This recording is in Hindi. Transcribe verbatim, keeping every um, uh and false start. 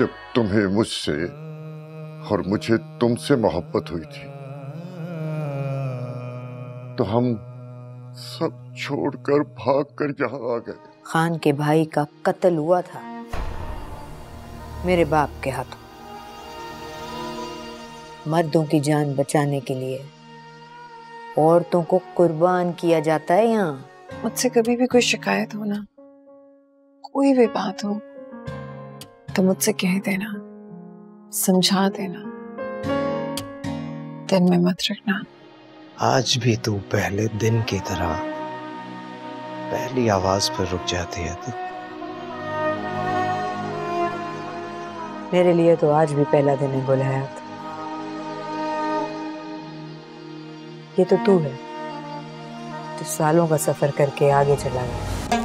जब तुम्हें मुझसे और मुझे तुमसे मोहब्बत हुई थी तो हम सब छोड़कर भागकर यहाँ आ गए। खान के भाई का कत्ल हुआ था मेरे बाप के हाथों। मर्दों की जान बचाने के लिए औरतों को कुर्बान किया जाता है यहाँ। मुझसे कभी भी कोई शिकायत हो ना, कोई भी बात हो तो मुझसे कह देना, समझा देना, दिन में मत रखना। आज भी तू पहले दिन की तरह पहली आवाज पर रुक जाती है। तू मेरे लिए तो आज भी पहला दिन है गुल हयात। ये तो तू है जो सालों का सफर करके आगे चला गया।